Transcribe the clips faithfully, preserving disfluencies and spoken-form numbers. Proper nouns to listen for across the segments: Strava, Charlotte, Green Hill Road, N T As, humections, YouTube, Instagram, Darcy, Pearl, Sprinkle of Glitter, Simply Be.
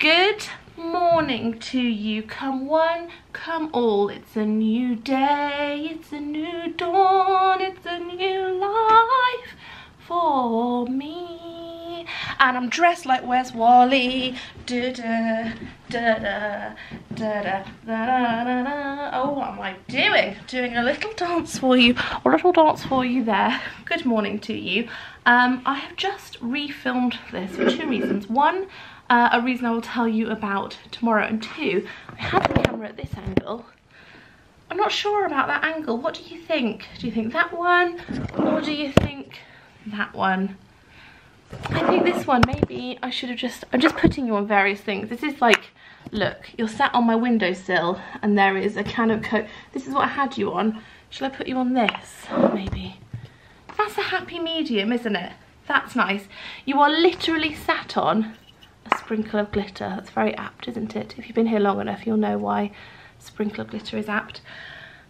Good morning to you. Come one, come all. It's a new day, it's a new dawn, it's a new life for me. And I'm dressed like Where's Wally. Da da da da da da da da da. Oh, what am I doing? Doing a little dance for you, a little dance for you there. Good morning to you. Um, I have just refilmed this for two reasons. One, uh, a reason I will tell you about tomorrow, and two, I had the camera at this angle. I'm not sure about that angle. What do you think? Do you think that one, or do you think that one? I think this one. Maybe I should have just, I'm just putting you on various things. This is like, look, you're sat on my windowsill and there is a can of Coke. This is what I had you on. Shall I put you on this? Maybe. That's a happy medium, isn't it? That's nice. You are literally sat on a sprinkle of glitter. That's very apt, isn't it? If you've been here long enough, you'll know why sprinkle of glitter is apt.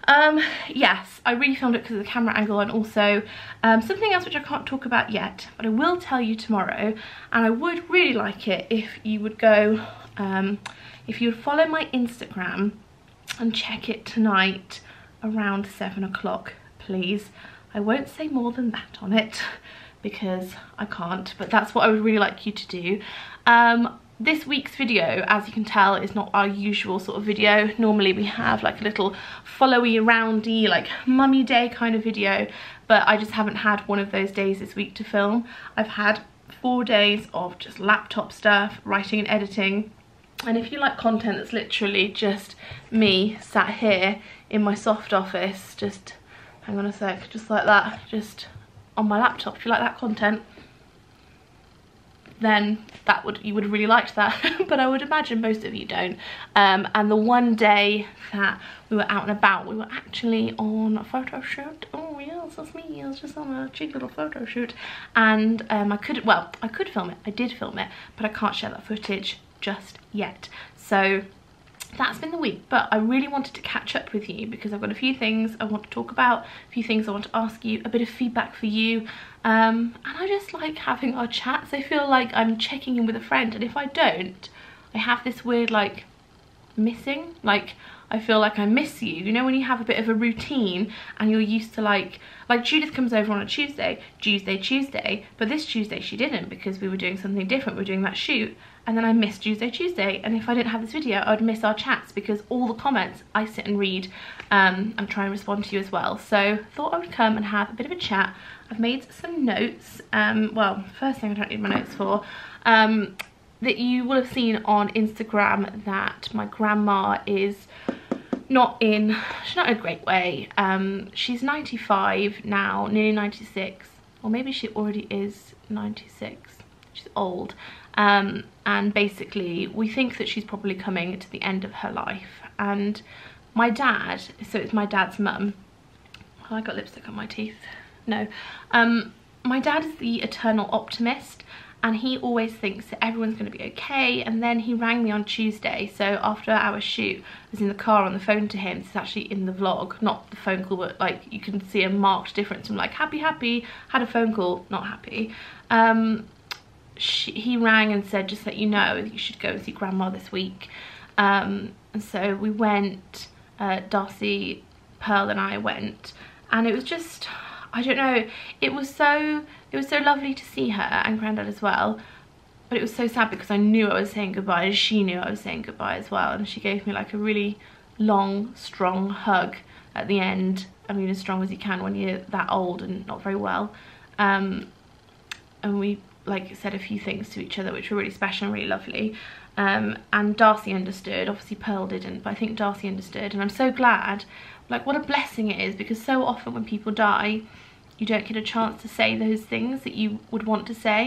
Um, yes, I really filmed it because of the camera angle, and also um, something else which I can't talk about yet, but I will tell you tomorrow. And I would really like it if you would go, um, if you would follow my Instagram and check it tonight around seven o'clock, please. I won't say more than that on it because I can't, but that's what I would really like you to do. Um, This week's video, as you can tell, is not our usual sort of video. Normally we have like a little followy, roundy, like mummy day kind of video, but I just haven't had one of those days this week to film. I've had four days of just laptop stuff, writing and editing. And if you like content that's literally just me sat here in my soft office, just hang on a sec, just like that, just on my laptop, if you like that content, then that would, you would have really liked that, but I would imagine most of you don't. Um, and the one day that we were out and about, we were actually on a photo shoot. Oh yes, that's me, I was just on a cheap little photo shoot. And um, I could, well, I could film it, I did film it, but I can't share that footage just yet. So that's been the week, but I really wanted to catch up with you because I've got a few things I want to talk about, a few things I want to ask you, a bit of feedback for you, um, and I just like having our chats. I feel like I'm checking in with a friend, and if I don't, I have this weird like missing, like I feel like I miss you. You know when you have a bit of a routine and you're used to like, like Judith comes over on a Tuesday, Tuesday, Tuesday, but this Tuesday she didn't because we were doing something different, we were doing that shoot. And then I miss Tuesday, Tuesday. And if I didn't have this video, I'd miss our chats because all the comments I sit and read um, and try and respond to you as well. So thought I would come and have a bit of a chat. I've made some notes. Um, well, first thing I don't need my notes for, um, that you will have seen on Instagram that my grandma is not in, she's not in a great way. Um, she's ninety-five now, nearly ninety-six. Or maybe she already is ninety-six. She's old. Um, and basically we think that she's probably coming to the end of her life, and my dad, so it's my dad's mum, oh, I got lipstick on my teeth, no, um, my dad is the eternal optimist, and he always thinks that everyone's going to be okay. And then he rang me on Tuesday, so after our shoot, I was in the car on the phone to him. This is actually in the vlog, not the phone call, but like you can see a marked difference from like happy happy, had a phone call, not happy. um, She, he rang and said, just let you know, you should go and see Grandma this week. Um, and so we went, uh, Darcy, Pearl and I went, and it was just, I don't know, it was so, it was so lovely to see her and Granddad as well. But it was so sad because I knew I was saying goodbye, and she knew I was saying goodbye as well. And she gave me like a really long, strong hug at the end. I mean, as strong as you can when you're that old and not very well. Um, and we... like said a few things to each other which were really special and really lovely, um, and Darcy understood, obviously Pearl didn't, but I think Darcy understood, and I'm so glad. Like what a blessing it is, because so often when people die you don't get a chance to say those things that you would want to say,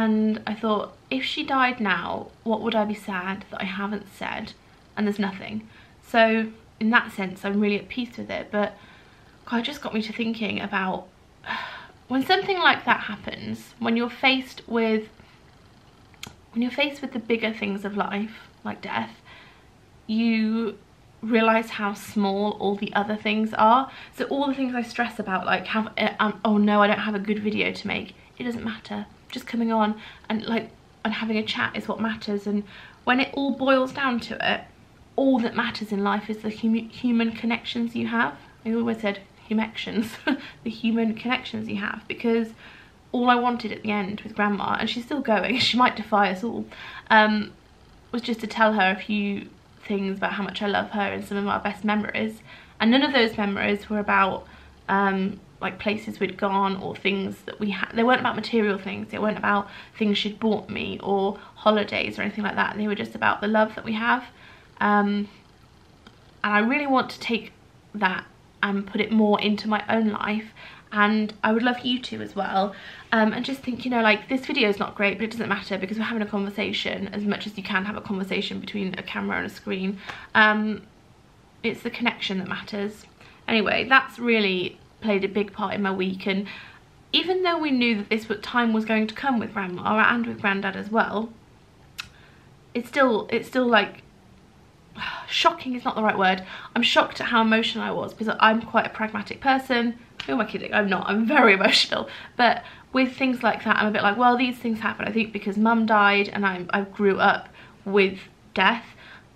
and I thought, if she died now, what would I be sad that I haven't said? And there's nothing. So in that sense I'm really at peace with it, but God, it just got me to thinking about when something like that happens, when you're faced with, when you're faced with the bigger things of life, like death, you realise how small all the other things are. So all the things I stress about, like, have, um, oh no, I don't have a good video to make, it doesn't matter, just coming on. And like, and having a chat is what matters. And when it all boils down to it, all that matters in life is the hum human connections you have. I always said humections, the human connections you have, because all I wanted at the end with Grandma, and she's still going, she might defy us all, um, was just to tell her a few things about how much I love her and some of our best memories. And none of those memories were about um, like places we'd gone or things that we had. They weren't about material things, they weren't about things she'd bought me or holidays or anything like that. They were just about the love that we have. Um, and I really want to take that and put it more into my own life, and I would love you to as well, um, and just think, you know, like, this video is not great, but it doesn't matter because we're having a conversation, as much as you can have a conversation between a camera and a screen. Um, it's the connection that matters. Anyway, that's really played a big part in my week, and even though we knew that this time was going to come with Grandma and with Granddad as well, it's still, it's still like, shocking is not the right word. I'm shocked at how emotional I was, because I'm quite a pragmatic person. Who am I kidding? I'm not. I'm very emotional. But with things like that, I'm a bit like, well, these things happen. I think because Mum died and I, I grew up with death,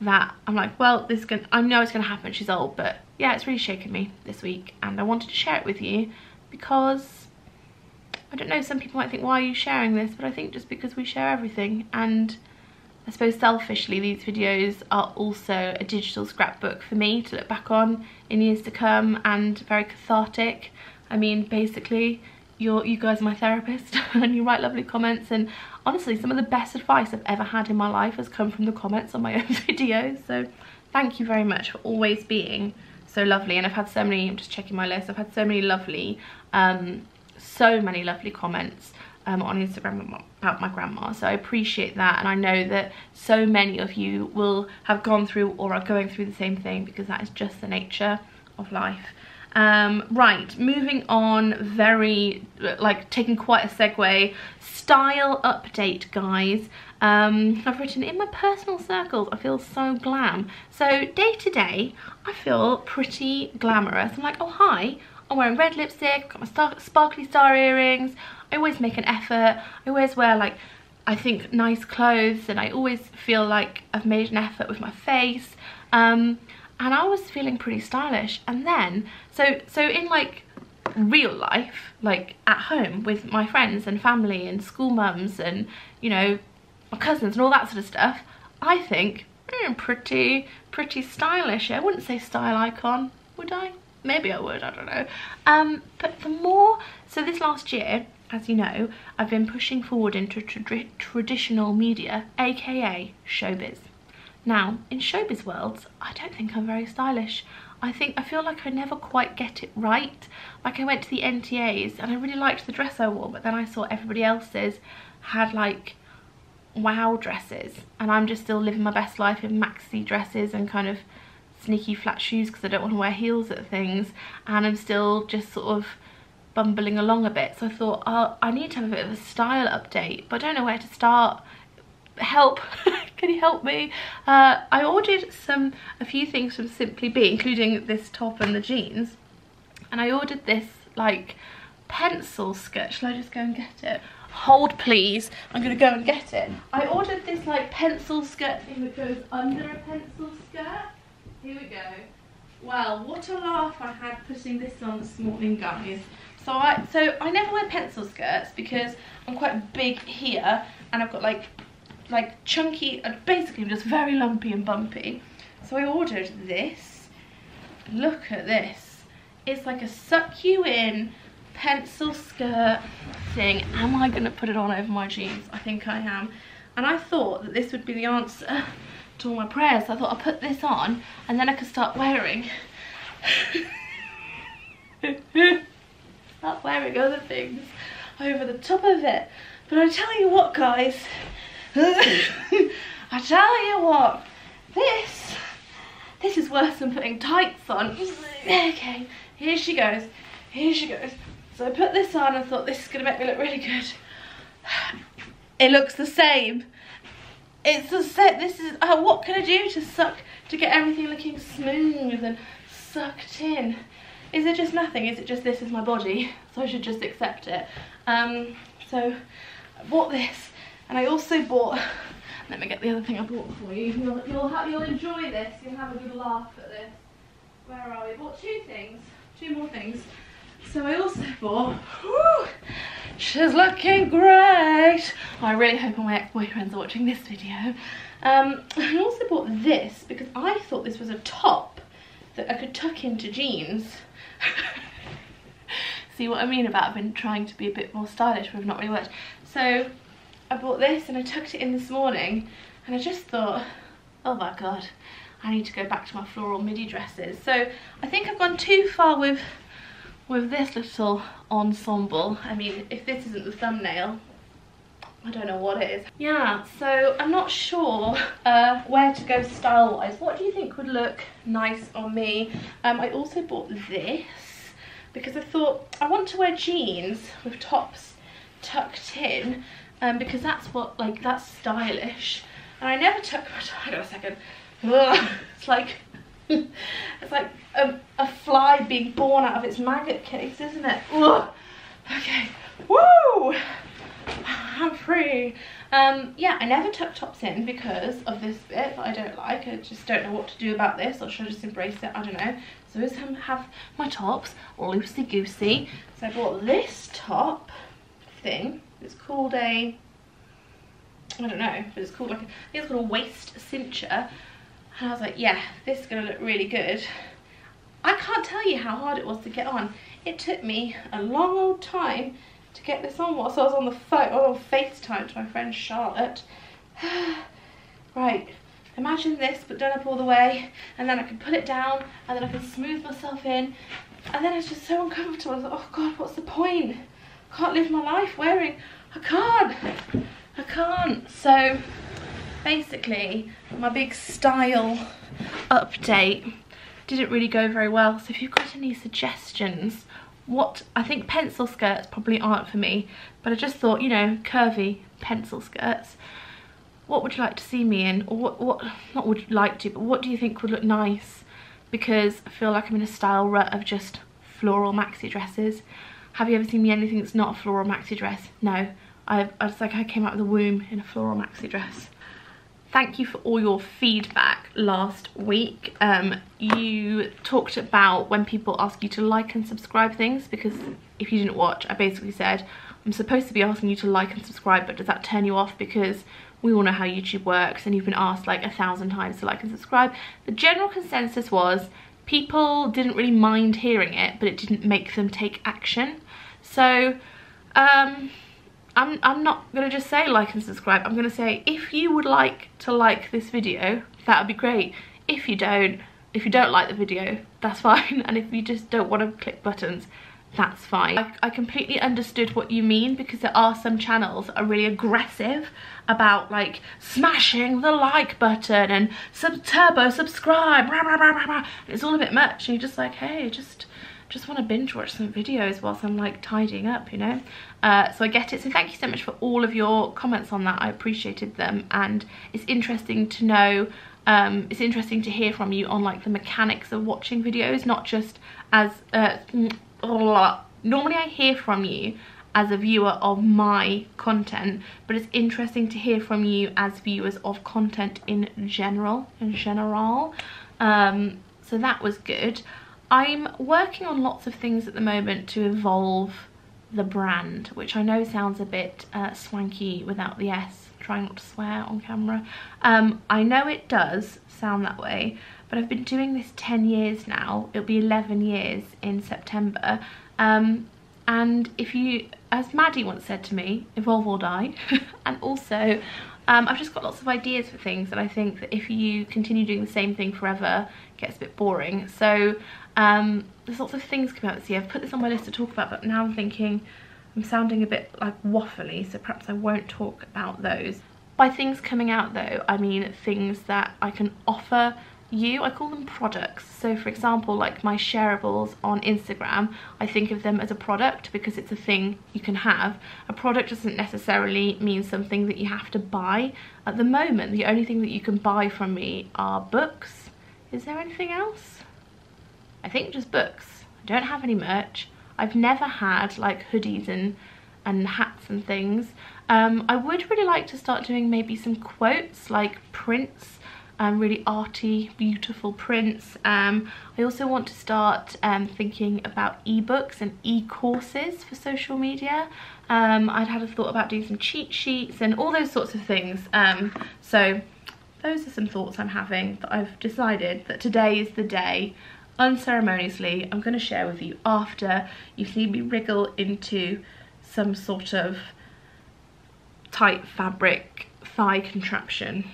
that I'm like, well, this is gonna, I know it's going to happen. She's old. But yeah, it's really shaken me this week, and I wanted to share it with you because, I don't know, some people might think, why are you sharing this? But I think just because we share everything, and I suppose selfishly these videos are also a digital scrapbook for me to look back on in years to come, and very cathartic. I mean, basically you're, you guys are my therapist and you write lovely comments, and honestly some of the best advice I've ever had in my life has come from the comments on my own videos. So thank you very much for always being so lovely. And I've had so many, I'm just checking my list, I've had so many lovely, um, so many lovely comments Um, on Instagram about my grandma, so I appreciate that, and I know that so many of you will have gone through or are going through the same thing, because that is just the nature of life. Um, right, moving on, very like taking quite a segue, style update guys. um, I've written in my personal circles, I feel so glam. So day to day I feel pretty glamorous. I'm like, oh hi, I'm wearing red lipstick, I've got my star sparkly star earrings, I always make an effort, I always wear, like, I think nice clothes, and I always feel like I've made an effort with my face, um, and I was feeling pretty stylish. And then, so, so in like real life, like at home with my friends and family and school mums and, you know, my cousins and all that sort of stuff, I think, mm, pretty, pretty stylish. I wouldn't say style icon, would I? Maybe I would, I don't know. Um, but for more, so this last year, as you know, I've been pushing forward into tra traditional media, aka showbiz. Now, in showbiz worlds, I don't think I'm very stylish. I think, I feel like I never quite get it right. Like, I went to the N T As and I really liked the dress I wore, but then I saw everybody else's had like wow dresses, and I'm just still living my best life in maxi dresses and kind of sneaky flat shoes because I don't want to wear heels at things, and I'm still just sort of bumbling along a bit. So I thought, oh, I need to have a bit of a style update, but I don't know where to start. Help, can you help me? Uh, I ordered some, a few things from Simply Be, including this top and the jeans, and I ordered this like pencil skirt. Shall I just go and get it? Hold please, I'm gonna go and get it. I ordered this like pencil skirt thing that goes under a pencil skirt. Here we go. Well, what a laugh I had putting this on this morning, guys. So I, so I never wear pencil skirts because I'm quite big here, and I've got like, like chunky, and basically I'm just very lumpy and bumpy. So I ordered this. Look at this. It's like a suck you in pencil skirt thing. Am I gonna put it on over my jeans? I think I am. And I thought that this would be the answer to all my prayers. So I thought I'll put this on and then I could start wearing start wearing other things over the top of it. But I tell you what guys, I tell you what, this this is worse than putting tights on. Okay, here she goes, here she goes. So I put this on and thought this is gonna make me look really good. It looks the same. It's the set. This is uh, what can I do to suck to get everything looking smooth and sucked in? Is it just nothing? Is it just this is my body, so I should just accept it? Um, so I bought this And I also bought, let me get the other thing I bought for you. You'll, you'll, have, you'll enjoy this, you'll have a good laugh at this. Where are we? I bought two things, two more things. So I also bought, whew, she's looking great. Oh, I really hope all my ex-boyfriends are watching this video. Um, I also bought this because I thought this was a top that I could tuck into jeans. See what I mean about I've been trying to be a bit more stylish, but I've not really worked. So I bought this and I tucked it in this morning and I just thought, oh my God, I need to go back to my floral midi dresses. So I think I've gone too far with with this little ensemble. I mean, if this isn't the thumbnail, I don't know what it is. Yeah, so I'm not sure uh, where to go style-wise. What do you think would look nice on me? Um, I also bought this because I thought I want to wear jeans with tops tucked in, um, because that's what, like, that's stylish. And I never tuck my top. Hang on a second. Ugh, it's like it's like a, a fly being born out of its maggot case, isn't it? Ugh. Okay. Woo! I'm free. Um, yeah, I never tuck tops in because of this bit that I don't like. I just don't know what to do about this, or should I just embrace it? I don't know. So I just have my tops loosey-goosey. So I bought this top thing. It's called a, I don't know, but it's called like a, I think it's called a waist cincher. And I was like, yeah, this is going to look really good. I can't tell you how hard it was to get on. It took me a long old time to get this on whilst I was on the phone, or on FaceTime to my friend Charlotte. Right, imagine this but done up all the way, and then I can put it down, and then I can smooth myself in, and then it's just so uncomfortable. I was like, oh God, what's the point? I can't live my life wearing, I can't, I can't. So basically, my big style update didn't really go very well, so if you've got any suggestions, what, I think pencil skirts probably aren't for me, but I just thought, you know, curvy pencil skirts. What would you like to see me in? Or what, what not would you like to, but what do you think would look nice? Because I feel like I'm in a style rut of just floral maxi dresses. Have you ever seen me anything that's not a floral maxi dress? No, I, I just, like, I came out of the womb in a floral maxi dress. Thank you for all your feedback last week. Um, you talked about when people ask you to like and subscribe things, because if you didn't watch, I basically said, I'm supposed to be asking you to like and subscribe, but does that turn you off? Because we all know how YouTube works, and you've been asked like a thousand times to like and subscribe. The general consensus was people didn't really mind hearing it, but it didn't make them take action. So, um... I'm, I'm not going to just say like and subscribe, I'm going to say if you would like to like this video, that would be great. If you don't, if you don't like the video, that's fine. And if you just don't want to click buttons, that's fine. I, I completely understood what you mean, because there are some channels that are really aggressive about like smashing the like button and sub turbo subscribe, rah, rah, rah, rah, rah. It's all a bit much, and you're just like, hey, just... just want to binge watch some videos whilst I'm like tidying up, you know. Uh, so I get it. So thank you so much for all of your comments on that. I appreciated them, and it's interesting to know. Um, it's interesting to hear from you on like the mechanics of watching videos, not just as. Uh, normally, I hear from you as a viewer of my content, but it's interesting to hear from you as viewers of content in general. In general, um, so that was good. I'm working on lots of things at the moment to evolve the brand, which I know sounds a bit uh, swanky without the S, trying not to swear on camera. Um, I know it does sound that way, but I've been doing this ten years now. It'll be eleven years in September. Um, and if you, as Maddie once said to me, evolve or die. And also, um, I've just got lots of ideas for things, and I think that if you continue doing the same thing forever, it gets a bit boring. So, Um, there's lots of things coming out this year. I've put this on my list to talk about, but now I'm thinking I'm sounding a bit like waffly, so perhaps I won't talk about those. By things coming out though, I mean things that I can offer you. I call them products. So for example, like my shareables on Instagram, I think of them as a product because it's a thing you can have. A product doesn't necessarily mean something that you have to buy. At the moment, the only thing that you can buy from me are books. Is there anything else? I think just books. I don't have any merch. I've never had like hoodies and and hats and things. Um, I would really like to start doing maybe some quotes, like prints, um, really arty, beautiful prints. Um, I also want to start um, thinking about ebooks and e-courses for social media. Um, I'd had a thought about doing some cheat sheets and all those sorts of things. Um, so those are some thoughts I'm having, that I've decided that today is the day. Unceremoniously, I'm going to share with you after you've seen me wriggle into some sort of tight fabric thigh contraption.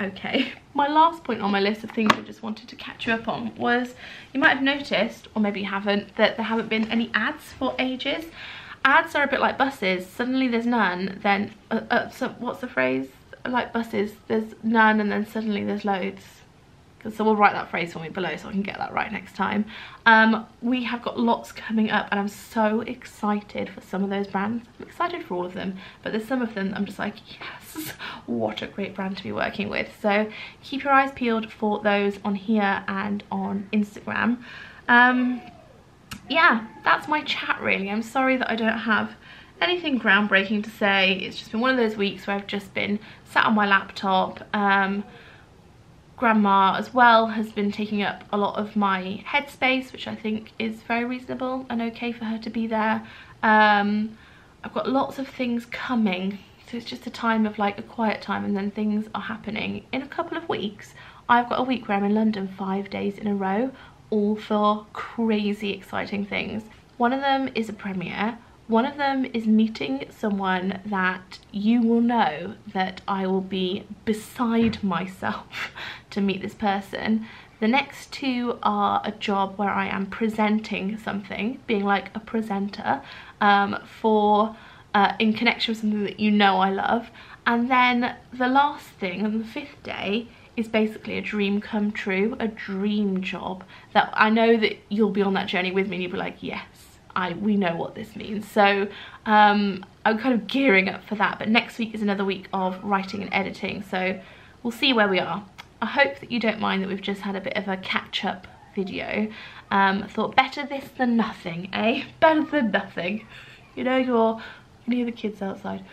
Okay, my last point on my list of things I just wanted to catch you up on was, you might have noticed, or maybe you haven't, that there haven't been any ads for ages. Ads are a bit like buses. Suddenly there's none, then uh, uh, so what's the phrase? Like buses, there's none and then suddenly there's loads. So we'll write that phrase for me below so I can get that right next time. Um, we have got lots coming up and I'm so excited for some of those brands. I'm excited for all of them, but there's some of them I'm just like, yes, what a great brand to be working with. So keep your eyes peeled for those on here and on Instagram. Um, yeah, that's my chat really. I'm sorry that I don't have anything groundbreaking to say. It's just been one of those weeks where I've just been sat on my laptop. Um, Grandma as well has been taking up a lot of my headspace, which I think is very reasonable and okay for her to be there. Um, I've got lots of things coming, so it's just a time of like a quiet time, and then things are happening in a couple of weeks. I've got a week where I'm in London five days in a row, all for crazy exciting things. One of them is a premiere. One of them is meeting someone that you will know that I will be beside myself to meet this person. The next two are a job where I am presenting something, being like a presenter, um, for uh, in connection with something that you know I love. And then the last thing, on the fifth day, is basically a dream come true, a dream job that I know that you'll be on that journey with me and you'll be like, yes. I, we know what this means. So um, I'm kind of gearing up for that, but next week is another week of writing and editing, so we'll see where we are. I hope that you don't mind that we've just had a bit of a catch-up video. Um, I thought better this than nothing, eh? Better than nothing. You know you're, you know the kids outside,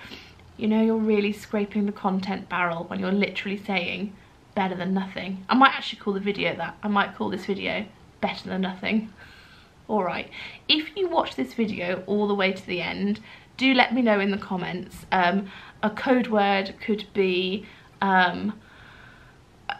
you know you're really scraping the content barrel when you're literally saying better than nothing. I might actually call the video that. I might call this video better than nothing. Alright, if you watch this video all the way to the end, do let me know in the comments. Um, a code word could be, um,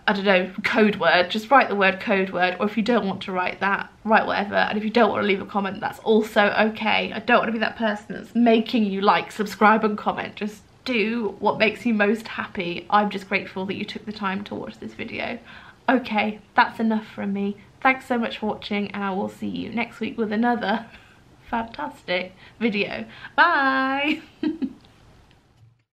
I don't know, code word. Just write the word code word, or if you don't want to write that, write whatever. And if you don't want to leave a comment, that's also okay. I don't want to be that person that's making you like, subscribe and comment. Just do what makes you most happy. I'm just grateful that you took the time to watch this video. Okay, that's enough from me. Thanks so much for watching, and I will see you next week with another fantastic video. Bye!